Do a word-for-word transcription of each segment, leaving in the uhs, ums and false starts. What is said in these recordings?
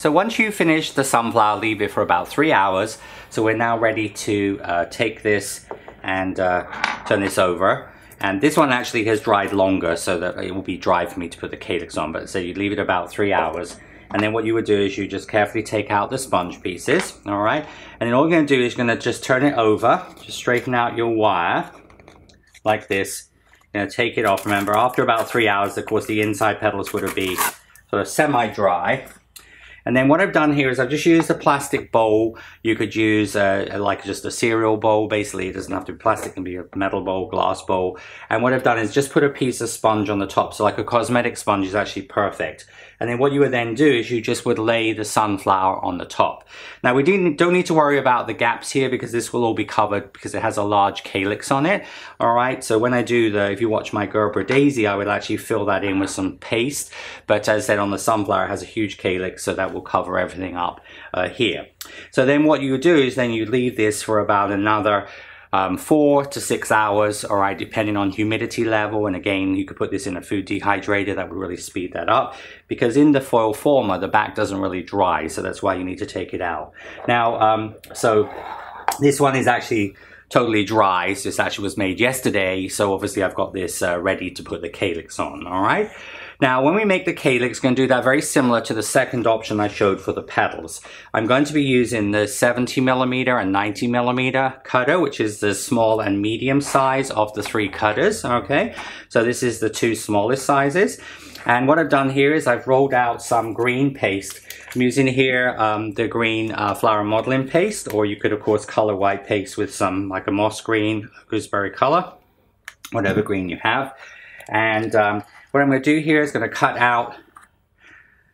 So once you finish the sunflower, leave it for about three hours. So we're now ready to uh, take this and uh, turn this over. And this one actually has dried longer, so that it will be dry for me to put the calyx on. But so you leave it about three hours. And then what you would do is you just carefully take out the sponge pieces, all right? And then all you're gonna do is you're gonna just turn it over, just straighten out your wire like this. You're gonna take it off. Remember, after about three hours, of course, the inside petals would be sort of semi-dry. And then what I've done here is I've just used a plastic bowl. You could use uh, like just a cereal bowl. Basically, it doesn't have to be plastic. It can be a metal bowl, glass bowl. And what I've done is just put a piece of sponge on the top. So like a cosmetic sponge is actually perfect. And then what you would then do is you just would lay the sunflower on the top. Now, we don't need to worry about the gaps here because this will all be covered because it has a large calyx on it. All right, so when I do the, if you watch my Gerbera Daisy, I would actually fill that in with some paste. But as I said, on the sunflower, it has a huge calyx, so that will cover everything up uh, here. So then what you do is then you leave this for about another um, four to six hours, all right, depending on humidity level. And again, you could put this in a food dehydrator. That would really speed that up because in the foil former, the back doesn't really dry. So that's why you need to take it out. Now, um, so this one is actually totally dry. So this actually was made yesterday. So obviously I've got this uh, ready to put the calyx on, all right? Now, when we make the calyx, going to do that very similar to the second option I showed for the petals. I'm going to be using the seventy millimeter and ninety millimeter cutter, which is the small and medium size of the three cutters, okay? So this is the two smallest sizes. And what I've done here is I've rolled out some green paste. I'm using here um, the green uh, flower modeling paste, or you could, of course, color white paste with some, like a moss green, gooseberry color, whatever green you have. And um, what I'm going to do here is going to cut out,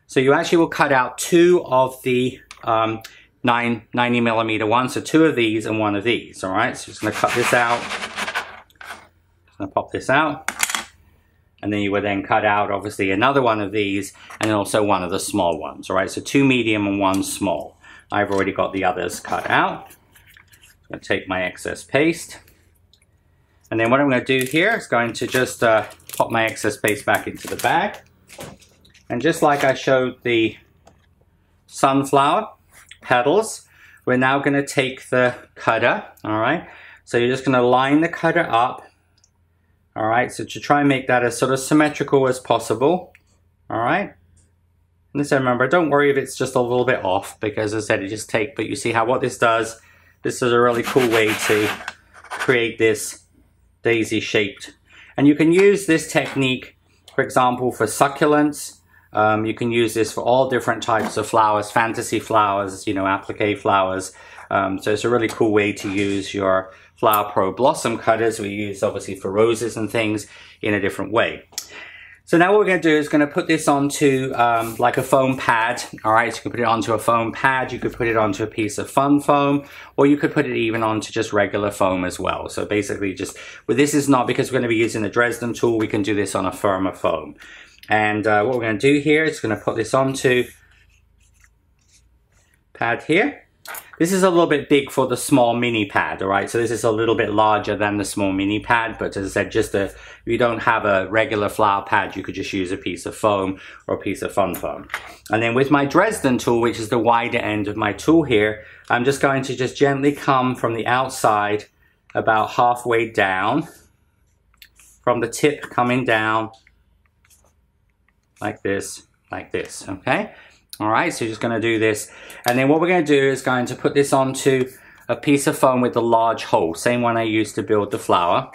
so you actually will cut out two of the um, nine ninety millimeter ones, so two of these and one of these, all right? So just going to cut this out, just going to pop this out, and then you would then cut out, obviously, another one of these, and then also one of the small ones, all right? So two medium and one small. I've already got the others cut out. I'm going to take my excess paste. And then what I'm going to do here is going to just uh, pop my excess paste back into the bag. And just like I showed the sunflower petals, we're now going to take the cutter, all right? So you're just going to line the cutter up, all right? So to try and make that as sort of symmetrical as possible, all right? And this, remember, don't worry if it's just a little bit off because, as I said, it just take, but you see how what this does, this is a really cool way to create this daisy shaped. And you can use this technique, for example, for succulents. Um, you can use this for all different types of flowers, fantasy flowers, you know, applique flowers. Um, so it's a really cool way to use your Flower Pro blossom cutters. We use obviously for roses and things in a different way. So now what we're going to do is going to put this onto um, like a foam pad. All right, so you can put it onto a foam pad. You could put it onto a piece of fun foam, or you could put it even onto just regular foam as well. So basically just, well, this is not because we're going to be using the Dresden tool. We can do this on a firmer foam. And uh, what we're going to do here is going to put this onto pad here. This is a little bit big for the small mini pad, all right? So this is a little bit larger than the small mini pad, but as I said, just a, if you don't have a regular flower pad, you could just use a piece of foam or a piece of fun foam. And then with my Dresden tool, which is the wider end of my tool here, I'm just going to just gently come from the outside about halfway down, from the tip coming down like this, like this, okay? All right, so you're just gonna do this. And then what we're gonna do is going to put this onto a piece of foam with a large hole, same one I used to build the flower.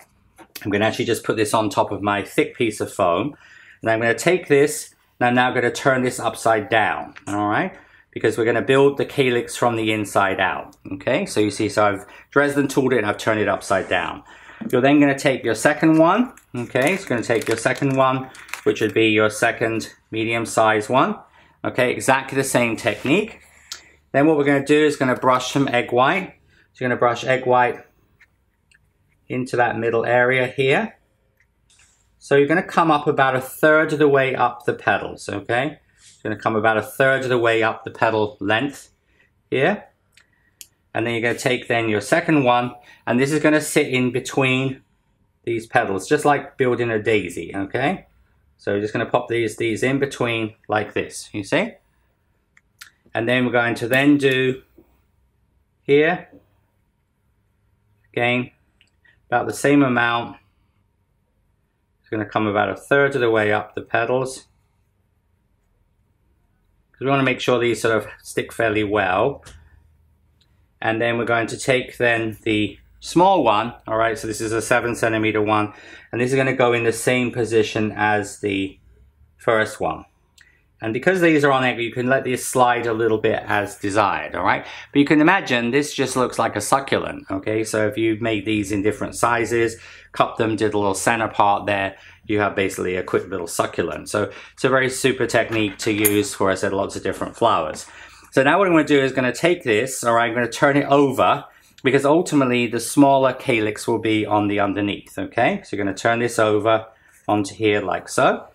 I'm gonna actually just put this on top of my thick piece of foam. And I'm gonna take this, and I'm now gonna turn this upside down, all right? Because we're gonna build the calyx from the inside out, okay? So you see, so I've Dresden tooled it and I've turned it upside down. You're then gonna take your second one, okay? It's gonna take your second one, which would be your second medium-sized one. Okay, exactly the same technique. Then what we're gonna do is gonna brush some egg white. So you're gonna brush egg white into that middle area here. So you're gonna come up about a third of the way up the petals, okay? It's gonna come about a third of the way up the petal length here. And then you're gonna take then your second one, and this is gonna sit in between these petals, just like building a daisy, okay? So we're just going to pop these, these in between like this, you see? and then we're going to then do here again about the same amount. It's going to come about a third of the way up the petals, because we want to make sure these sort of stick fairly well. And then we're going to take then the small one, all right, so this is a seven centimeter one, and this is going to go in the same position as the first one. And because these are on angle, you can let these slide a little bit as desired, all right? But you can imagine this just looks like a succulent, okay? So if you made these in different sizes, cut them, did a little center part there, you have basically a quick little succulent. So it's a very super technique to use for, I said, lots of different flowers. So now what I'm gonna do is gonna take this, all right, I'm gonna turn it over, because ultimately the smaller calyx will be on the underneath, okay? So you're gonna turn this over onto here like so.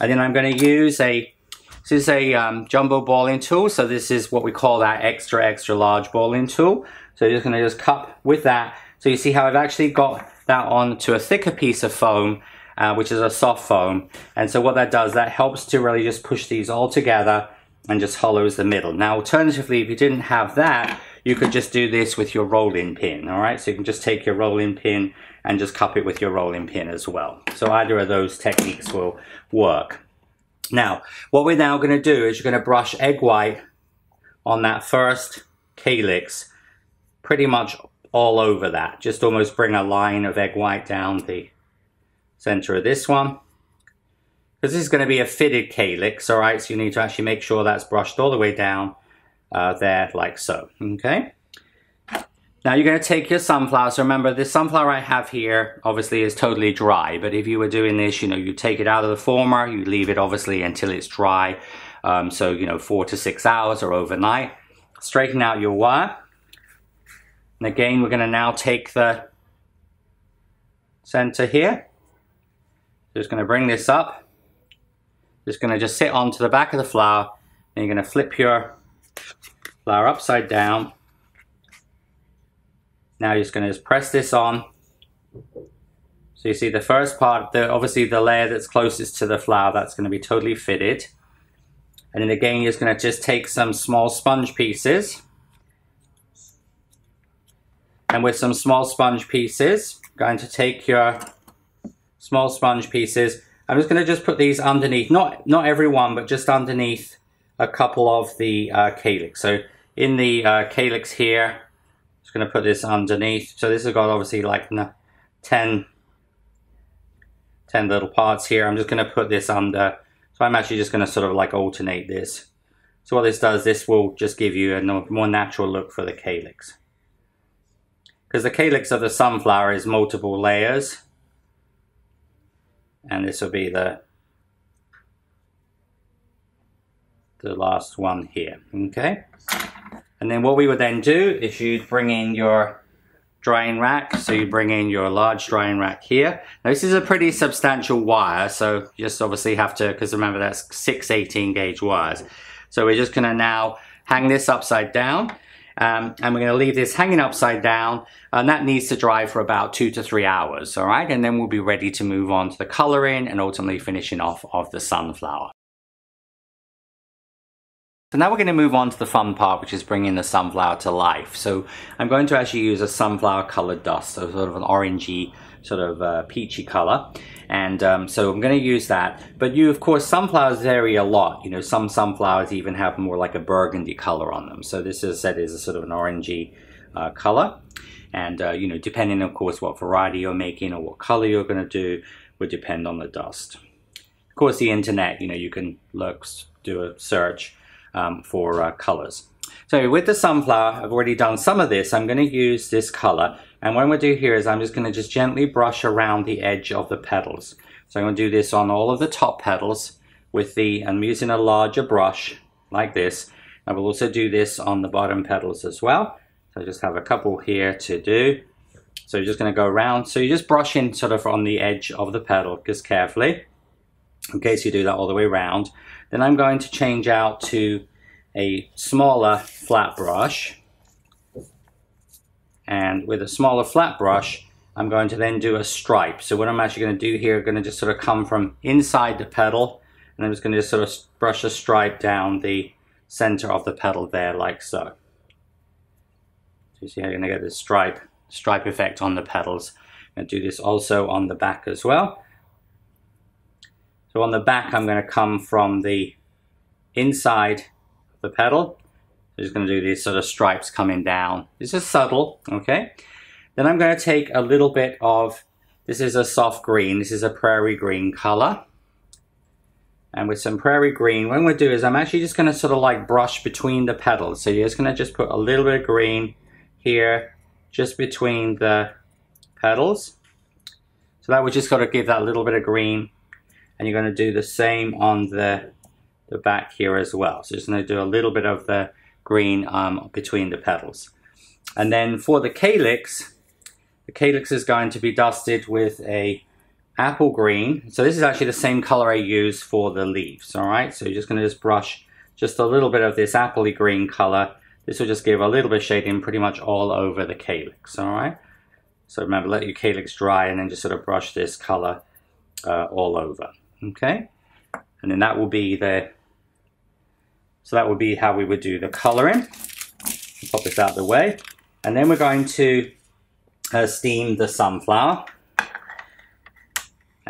And then I'm gonna use a, this is a um, jumbo balling tool, so this is what we call that extra, extra large balling tool. So you're just gonna just cup with that. So you see how I've actually got that onto a thicker piece of foam, uh, which is a soft foam. And so what that does, that helps to really just push these all together and just hollows the middle. Now, alternatively, if you didn't have that, you could just do this with your rolling pin, all right? So you can just take your rolling pin and just cup it with your rolling pin as well. So either of those techniques will work. Now, what we're now going to do is you're going to brush egg white on that first calyx, pretty much all over that. Just almost bring a line of egg white down the center of this one. Because this is going to be a fitted calyx, all right? So you need to actually make sure that's brushed all the way down uh, there, like so, okay? Now you're going to take your sunflower. So remember, this sunflower I have here obviously is totally dry, but if you were doing this, you know, you take it out of the former, you leave it obviously until it's dry. Um, so, you know, four to six hours or overnight. Straighten out your wire. And again, we're going to now take the center here. Just going to bring this up. Just going to just sit onto the back of the flower, and you're going to flip your flower upside down. Now you're just going to just press this on. So you see the first part, the, obviously the layer that's closest to the flower, that's going to be totally fitted. And then again, you're just going to just take some small sponge pieces. And with some small sponge pieces, going to take your small sponge pieces. I'm just going to just put these underneath, not, not every one, but just underneath a couple of the uh, calyx. So in the uh, calyx here, just going to put this underneath. So this has got obviously like ten, ten little parts here. I'm just going to put this under. So I'm actually just going to sort of like alternate this. So what this does, this will just give you a more natural look for the calyx. Because the calyx of the sunflower is multiple layers. And this will be the, the last one here. Okay. And then what we would then do is you'd bring in your drying rack. So you bring in your large drying rack here. Now this is a pretty substantial wire. So you just obviously have to, because remember that's six eighteen gauge wires. So we're just gonna now hang this upside down. Um, and we're gonna leave this hanging upside down. And that needs to dry for about two to three hours, all right? And then we'll be ready to move on to the coloring and ultimately finishing off of the sunflower. So now we're going to move on to the fun part, which is bringing the sunflower to life. So I'm going to actually use a sunflower colored dust, so sort of an orangey, sort of uh, peachy color. And um, so I'm going to use that. But you, of course, sunflowers vary a lot. You know, some sunflowers even have more like a burgundy color on them. So this, as I said, is a sort of an orangey uh, color. And, uh, you know, depending, of course, what variety you're making or what color you're going to do would depend on the dust. Of course, the internet, you know, you can look, do a search. Um, for uh, colors. So with the sunflower, I've already done some of this. I'm going to use this color, and what I'm going to do here is I'm just going to just gently brush around the edge of the petals. So I'm going to do this on all of the top petals with the, I'm using a larger brush like this. I will also do this on the bottom petals as well. So I just have a couple here to do. So you're just going to go around. So you're just brushing sort of on the edge of the petal, just carefully. Okay, so you do that all the way around. Then I'm going to change out to a smaller flat brush. And with a smaller flat brush, I'm going to then do a stripe. So what I'm actually going to do here, I'm going to just sort of come from inside the petal, and I'm just going to just sort of brush a stripe down the center of the petal there, like so. So you see how you're gonna get this stripe, stripe effect on the petals. I'm gonna do this also on the back as well. So on the back, I'm gonna come from the inside of the petal. I'm just gonna do these sort of stripes coming down. This is subtle, okay? Then I'm gonna take a little bit of, this is a soft green, this is a prairie green color. And with some prairie green, what I'm going to do is I'm actually just going to sort of like brush between the petals. So you're just going to just put a little bit of green here, just between the petals. So that would just sort of give that little bit of green. And you're going to do the same on the, the back here as well. So just going to do a little bit of the green um, between the petals. And then for the calyx, the calyx is going to be dusted with a apple green. So this is actually the same color I use for the leaves, all right? So you're just gonna just brush just a little bit of this appley green color. This will just give a little bit of shading pretty much all over the calyx, all right? So remember, let your calyx dry and then just sort of brush this color uh, all over, okay? And then that will be the, so that would be how we would do the coloring. Pop this out of the way. And then we're going to uh, steam the sunflower.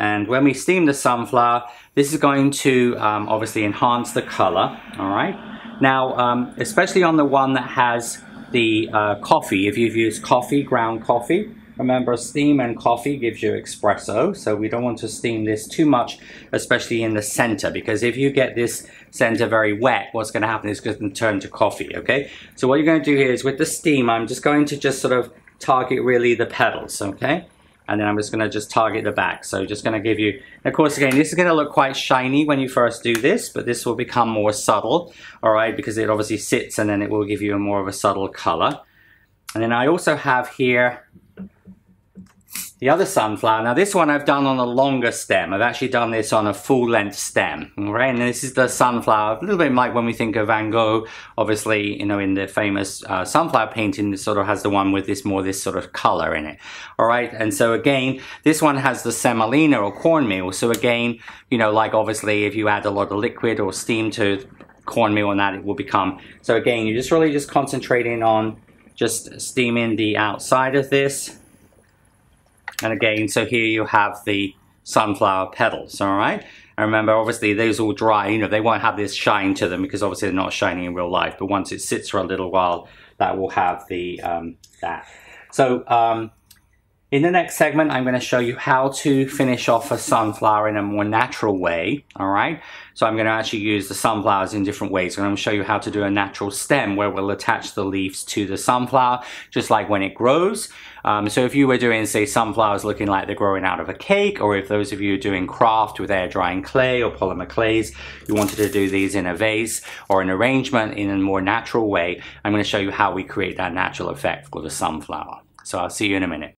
And when we steam the sunflower, this is going to um, obviously enhance the color, all right? Now, um, especially on the one that has the uh, coffee, if you've used coffee, ground coffee, remember steam and coffee gives you espresso, so we don't want to steam this too much, especially in the center, because if you get this center very wet, what's gonna happen is it's gonna turn to coffee, okay? So what you're gonna do here is with the steam, I'm just going to just sort of target really the petals, okay? And then I'm just gonna just target the back. So just gonna give you, of course again, this is gonna look quite shiny when you first do this, but this will become more subtle, all right, because it obviously sits and then it will give you a more of a subtle color. And then I also have here the other sunflower. Now this one I've done on a longer stem. I've actually done this on a full length stem, all right? And this is the sunflower, a little bit like when we think of Van Gogh, obviously, you know, in the famous uh, sunflower painting, this sort of has the one with this more, this sort of color in it, all right? And so again, this one has the semolina or cornmeal. So again, you know, like obviously if you add a lot of liquid or steam to cornmeal and that, it will become. So again, you're just really just concentrating on just steaming the outside of this. And again, so here you have the sunflower petals, all right? And remember, obviously, those will dry, you know, they won't have this shine to them because obviously they're not shining in real life, but once it sits for a little while, that will have the, um, that. So um, in the next segment, I'm gonna show you how to finish off a sunflower in a more natural way, all right? So I'm gonna actually use the sunflowers in different ways. I'm gonna show you how to do a natural stem where we'll attach the leaves to the sunflower, just like when it grows. Um, so if you were doing, say, sunflowers looking like they're growing out of a cake, or if those of you doing craft with air drying clay or polymer clays, you wanted to do these in a vase or an arrangement in a more natural way, I'm going to show you how we create that natural effect with a sunflower. So I'll see you in a minute.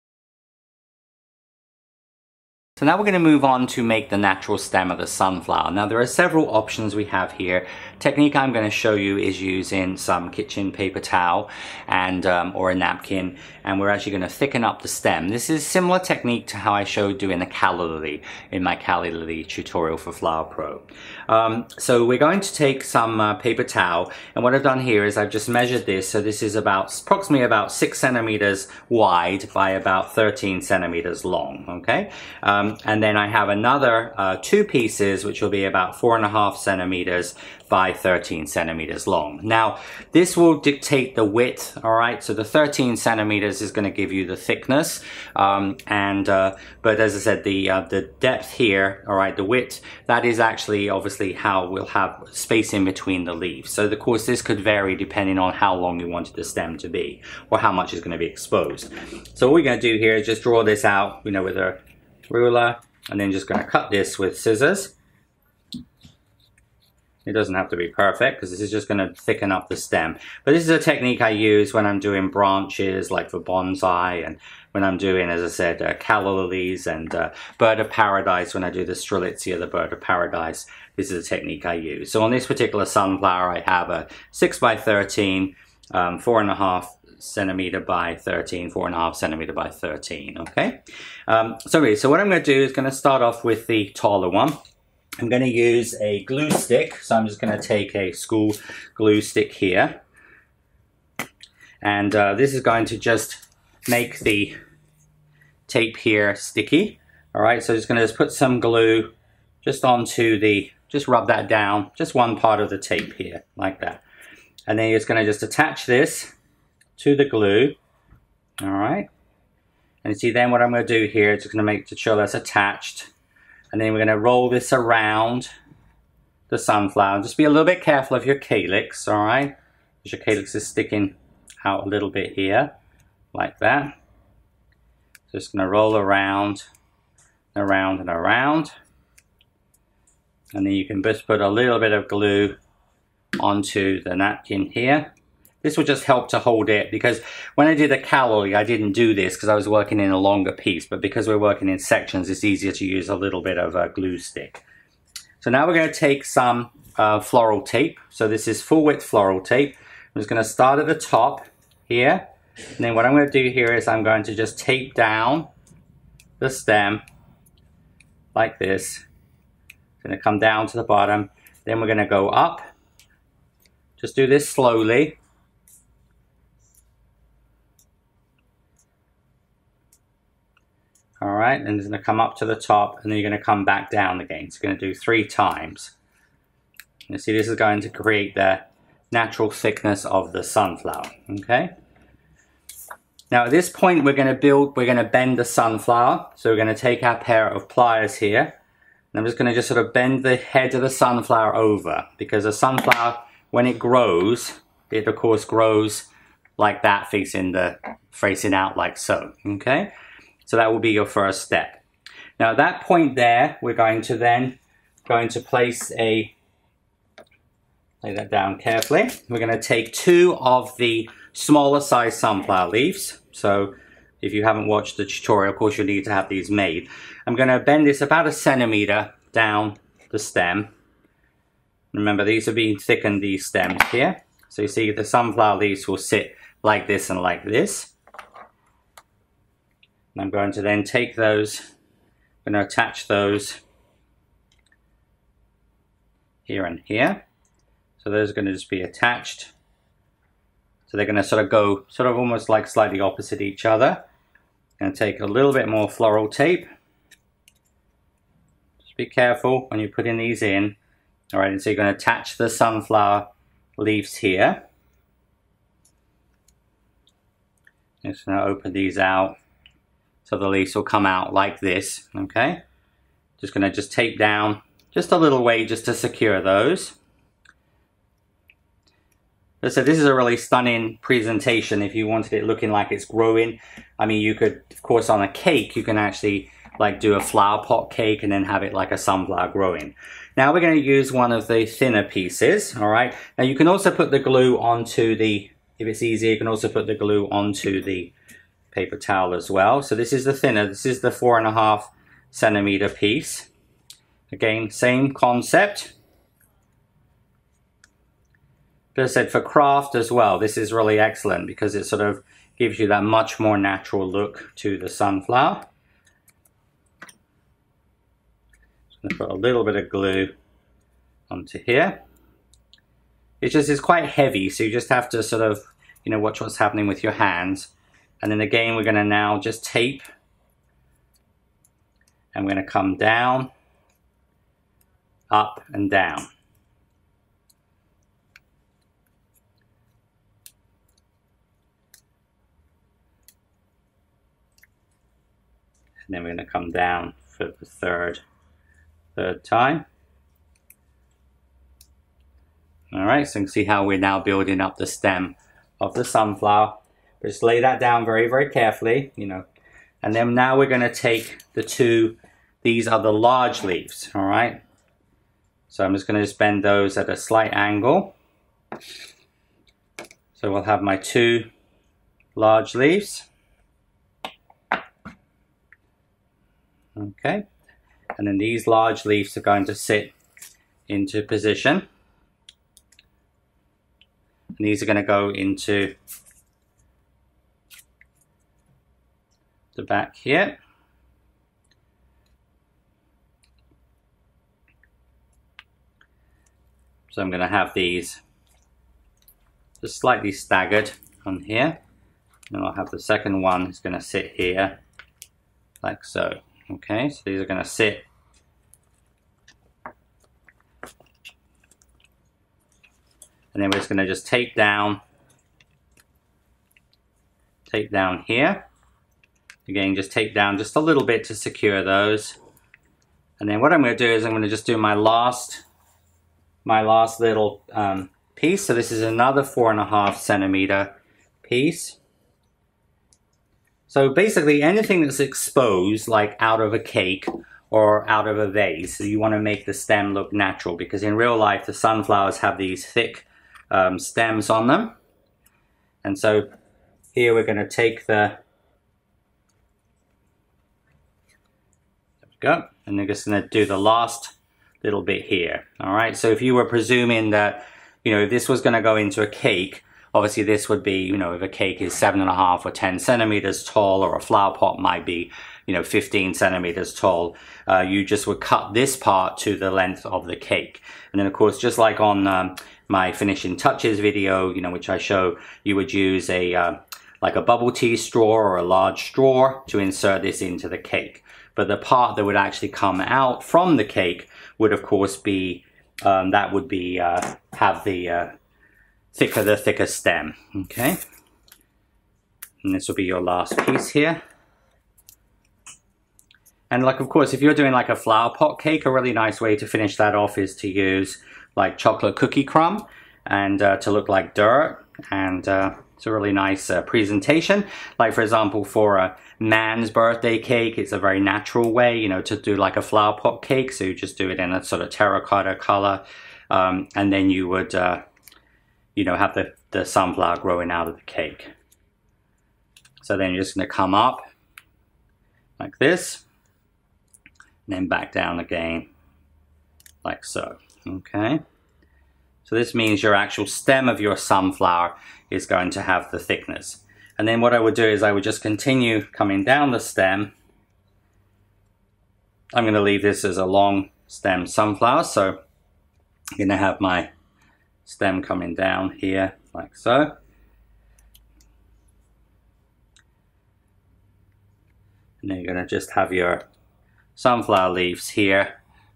So now we're going to move on to make the natural stem of the sunflower. Now there are several options we have here. Technique I'm going to show you is using some kitchen paper towel and um, or a napkin, and we're actually going to thicken up the stem. This is similar technique to how I showed doing the calla lily in my calla lily tutorial for Flower Pro. Um, so we're going to take some uh, paper towel, and what I've done here is I've just measured this. So this is about approximately about six centimeters wide by about thirteen centimeters long. Okay. Um, And then I have another uh, two pieces, which will be about four and a half centimeters by thirteen centimeters long. Now, this will dictate the width, all right? So the thirteen centimeters is going to give you the thickness. Um, and, uh, but as I said, the, uh, the depth here, all right, the width, that is actually obviously how we'll have space in between the leaves. So of course, this could vary depending on how long you wanted the stem to be or how much is going to be exposed. So what we're going to do here is just draw this out, you know, with a ruler, and then just going to cut this with scissors. It doesn't have to be perfect because this is just going to thicken up the stem. But this is a technique I use when I'm doing branches, like for bonsai, and when I'm doing, as I said, uh, calla lilies and uh, bird of paradise. When I do the strelitzia, the bird of paradise, this is a technique I use. So on this particular sunflower, I have a six by thirteen, um, four and a half centimeter by thirteen, four and a half centimeter by thirteen, okay? Um, so, really, so what I'm gonna do is gonna start off with the taller one. I'm going to use a glue stick, so I'm just going to take a school glue stick here, and uh, this is going to just make the tape here sticky. All right, so I'm just going to just put some glue just onto the, just rub that down, just one part of the tape here, like that. And then you're just going to just attach this to the glue, all right? And you see then what I'm going to do here, it's just going to make sure that's attached. And then we're going to roll this around the sunflower. Just be a little bit careful of your calyx, all right? Because your calyx is sticking out a little bit here, like that. So it's going to roll around, and around, and around. And then you can just put a little bit of glue onto the napkin here. This will just help to hold it, because when I did a calloli, I didn't do this because I was working in a longer piece, but because we're working in sections, it's easier to use a little bit of a glue stick. So now we're going to take some uh, floral tape. So this is full width floral tape. I'm just going to start at the top here. And then what I'm going to do here is I'm going to just tape down the stem like this. It's going to come down to the bottom. Then we're going to go up. Just do this slowly. All right, and it's going to come up to the top, and then you're going to come back down again. So you're going to do three times. You see, this is going to create the natural thickness of the sunflower, okay? Now at this point, we're going to build, we're going to bend the sunflower. So we're going to take our pair of pliers here, and I'm just going to just sort of bend the head of the sunflower over, because the sunflower, when it grows, it of course grows like that, facing the facing out like so, okay? So that will be your first step. Now at that point there, we're going to then going to place a, lay that down carefully. We're going to take two of the smaller size sunflower leaves. So if you haven't watched the tutorial, of course you'll need to have these made. I'm going to bend this about a centimeter down the stem. Remember, these are being thickened, these stems here. So you see the sunflower leaves will sit like this and like this. I'm going to then take those, I'm going to attach those here and here. So those are going to just be attached. So they're going to sort of go sort of almost like slightly opposite each other. I'm going to take a little bit more floral tape. Just be careful when you're putting these in. All right, and so you're going to attach the sunflower leaves here. I'm just going to open these out. So the leaves will come out like this, okay? Just gonna just tape down just a little way just to secure those. So this is a really stunning presentation if you wanted it looking like it's growing. I mean, you could, of course, on a cake, you can actually like do a flower pot cake and then have it like a sunflower growing. Now we're gonna use one of the thinner pieces, all right? Now you can also put the glue onto the, if it's easier, you can also put the glue onto the paper towel as well. So this is the thinner, this is the four and a half centimeter piece. Again, same concept. As I said, for craft as well, this is really excellent because it sort of gives you that much more natural look to the sunflower. Just gonna put a little bit of glue onto here. It just is quite heavy, so you just have to sort of, you know, watch what's happening with your hands. And then again, we're going to now just tape, and we're going to come down, up and down. And then we're going to come down for the third, third time. All right, so you can see how we're now building up the stem of the sunflower. Just lay that down very, very carefully, you know. And then now we're going to take the two, these are the large leaves, all right? So I'm just going to just bend those at a slight angle. So we'll have my two large leaves. Okay. And then these large leaves are going to sit into position. And these are going to go into the back here. So I'm going to have these just slightly staggered on here, and I'll have the second one is going to sit here like so. Okay, so these are going to sit and then we're just going to just tape down tape down here again, just tape down just a little bit to secure those. And then what I'm going to do is I'm going to just do my last my last little um, piece. So this is another four and a half centimeter piece. So basically anything that's exposed, like out of a cake or out of a vase, so you want to make the stem look natural, because in real life the sunflowers have these thick um, stems on them. And so here we're going to take the, there we go, and we're just going to do the last little bit here. All right, so if you were presuming that, you know, if this was going to go into a cake, obviously this would be, you know, if a cake is seven and a half or ten centimeters tall, or a flower pot might be, you know, fifteen centimeters tall, uh, you just would cut this part to the length of the cake. And then of course, just like on um, my finishing touches video, you know, which I show, you would use a uh, like a bubble tea straw or a large straw to insert this into the cake. But the part that would actually come out from the cake would of course be, um, that would be, uh, have the uh, thicker, the thicker stem, okay? And this will be your last piece here. And like, of course, if you're doing like a flower pot cake, a really nice way to finish that off is to use like chocolate cookie crumb and uh, to look like dirt. And uh, it's a really nice uh, presentation. Like for example, for a man's birthday cake, it's a very natural way, you know, to do like a flower pot cake. So you just do it in a sort of terracotta color. Um, and then you would, uh, you know, have the, the sunflower growing out of the cake. So then you're just gonna come up like this, and then back down again, like so, okay? So this means your actual stem of your sunflower is going to have the thickness. And then what I would do is I would just continue coming down the stem. I'm gonna leave this as a long stem sunflower, so I'm gonna have my stem coming down here, like so. And then you're gonna just have your sunflower leaves here.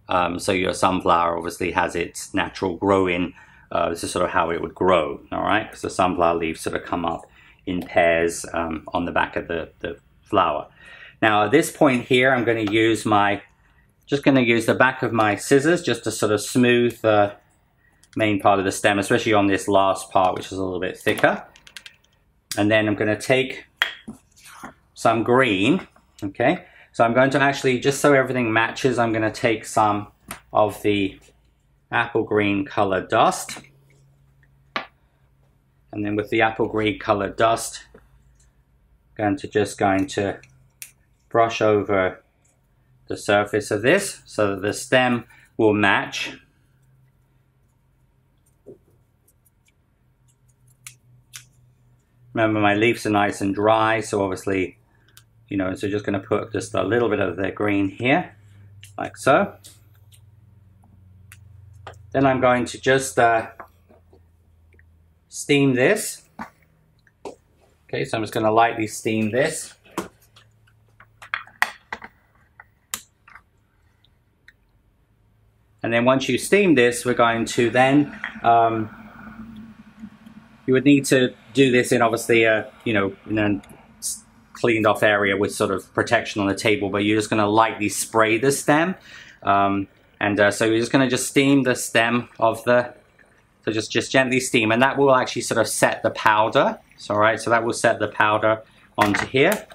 Um, so your sunflower obviously has its natural growing. Uh, this is sort of how it would grow, all right? Because the sunflower leaves sort of come up in pairs um, on the back of the, the flower. Now at this point here, I'm gonna use my, just gonna use the back of my scissors just to sort of smooth the uh, main part of the stem, especially on this last part, which is a little bit thicker. And then I'm gonna take some green, okay? So I'm going to actually, just so everything matches, I'm gonna take some of the apple green color dust. And then with the apple green color dust, I'm going to just going to brush over the surface of this so that the stem will match. Remember, my leaves are nice and dry, so obviously, you know, so just going to put just a little bit of the green here, like so. Then I'm going to just uh, steam this. Okay, so I'm just going to lightly steam this. And then once you steam this, we're going to then, um, you would need to do this in obviously a, you know, in a cleaned off area with sort of protection on the table, but you're just going to lightly spray the stem. Um, and uh, so you're just going to just steam the stem of the, so just, just gently steam, and that will actually sort of set the powder. So, all right, so that will set the powder onto here.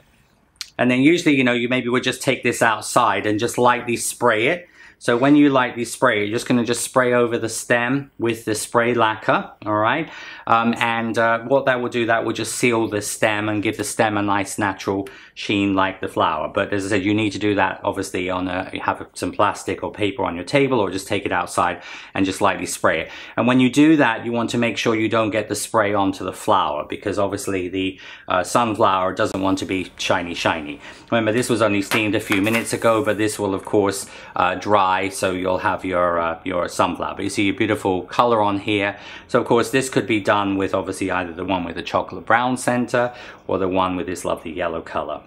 And then usually, you know, you maybe would just take this outside and just lightly spray it. So when you lightly spray, you're just going to just spray over the stem with the spray lacquer, all right? Um, and uh, what that will do, that will just seal the stem and give the stem a nice natural sheen like the flower. But as I said, you need to do that obviously on a, have some plastic or paper on your table, or just take it outside and just lightly spray it. And when you do that, you want to make sure you don't get the spray onto the flower, because obviously the uh, sunflower doesn't want to be shiny, shiny. Remember, this was only steamed a few minutes ago, but this will of course uh, dry sky, so you'll have your uh, your sunflower. But you see your beautiful color on here. So of course this could be done with obviously either the one with the chocolate brown center or the one with this lovely yellow color.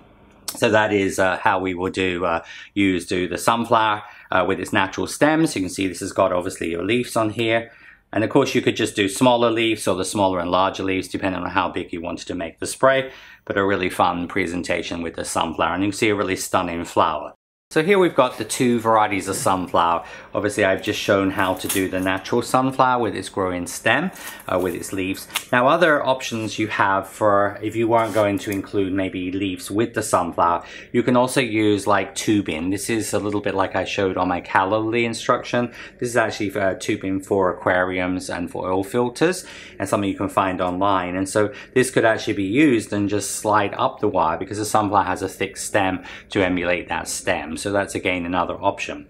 So that is uh, how we will do uh, use do the sunflower uh, with its natural stems. You can see this has got obviously your leaves on here. And of course you could just do smaller leaves or the smaller and larger leaves depending on how big you wanted to make the spray. But a really fun presentation with the sunflower, and you can see a really stunning flower. So here we've got the two varieties of sunflower. Obviously I've just shown how to do the natural sunflower with its growing stem, uh, with its leaves. Now other options you have for if you weren't going to include maybe leaves with the sunflower, you can also use like tubing. This is a little bit like I showed on my calla lily instruction. This is actually for, uh, tubing for aquariums and for oil filters, and something you can find online. And so this could actually be used and just slide up the wire because the sunflower has a thick stem to emulate that stem. So that's again another option.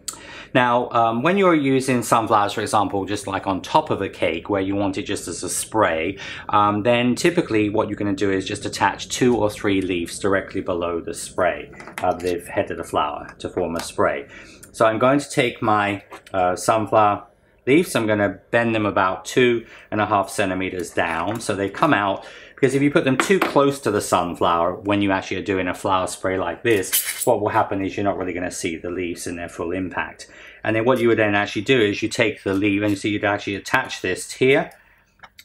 Now, um, when you're using sunflowers, for example, just like on top of a cake where you want it just as a spray, um, then typically what you're going to do is just attach two or three leaves directly below the spray, uh, the head of the flower, to form a spray. So I'm going to take my uh, sunflower leaves. I'm going to bend them about two and a half centimeters down so they come out, because if you put them too close to the sunflower when you actually are doing a flower spray like this, what will happen is you're not really going to see the leaves in their full impact. And then what you would then actually do is you take the leaf, and you see you'd actually attach this here,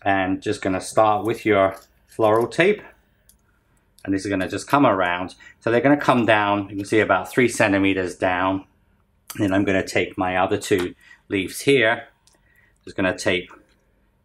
and just going to start with your floral tape, and this is going to just come around. So they're going to come down, you can see about three centimeters down. And then I'm going to take my other two leaves here, just going to tape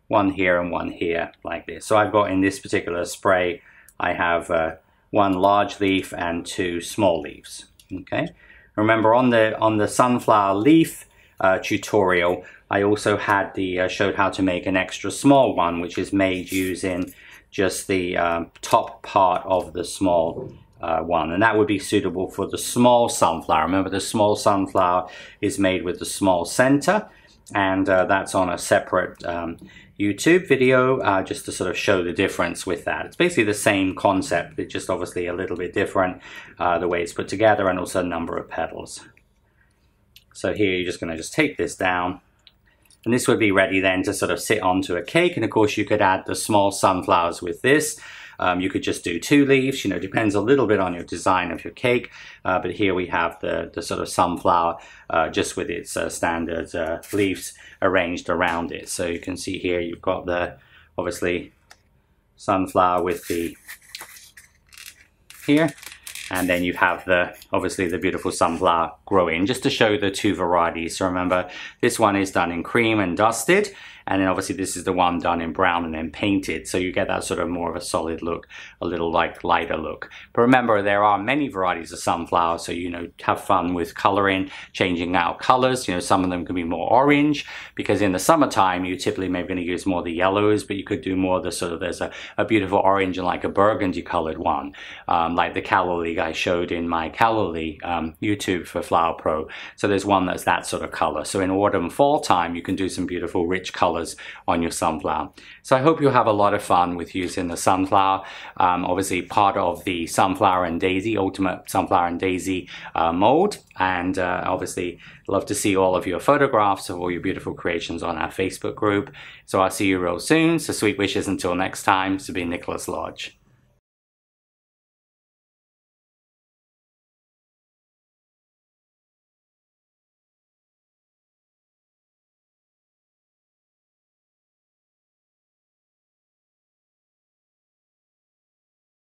one here and one here like this. So I've got in this particular spray, I have uh, one large leaf and two small leaves. Okay. Remember on the on the sunflower leaf uh, tutorial, I also had the uh, showed how to make an extra small one, which is made using just the um, top part of the small Uh, one, and that would be suitable for the small sunflower. Remember, the small sunflower is made with the small center, and uh, that's on a separate um, YouTube video, uh, just to sort of show the difference with that. It's basically the same concept, it's just obviously a little bit different, uh, the way it's put together, and also a number of petals. So here you're just going to just take this down, and this would be ready then to sort of sit onto a cake. And of course you could add the small sunflowers with this. Um, you could just do two leaves, you know, depends a little bit on your design of your cake. Uh, but here we have the, the sort of sunflower uh, just with its uh, standard uh, leaves arranged around it. So you can see here you've got the, obviously, sunflower with the, here. And then you have the, obviously the beautiful sunflower growing, just to show the two varieties. So remember, this one is done in cream and dusted. And then obviously this is the one done in brown and then painted. So you get that sort of more of a solid look, a little like lighter look. But remember, there are many varieties of sunflower. So, you know, have fun with coloring, changing out colors. You know, some of them can be more orange, because in the summertime, you typically maybe going to use more the yellows, but you could do more the sort of, there's a, a beautiful orange and like a burgundy colored one, um, like the calla lily I showed in my calla lily um, YouTube for Flower Pro. So there's one that's that sort of color. So in autumn, fall time, you can do some beautiful rich colors on your sunflower. So I hope you'll have a lot of fun with using the sunflower. Um, obviously part of the sunflower and daisy, ultimate sunflower and daisy uh, mold. And uh, obviously love to see all of your photographs of all your beautiful creations on our Facebook group. So I'll see you real soon. So sweet wishes until next time. This has been Nicholas Lodge.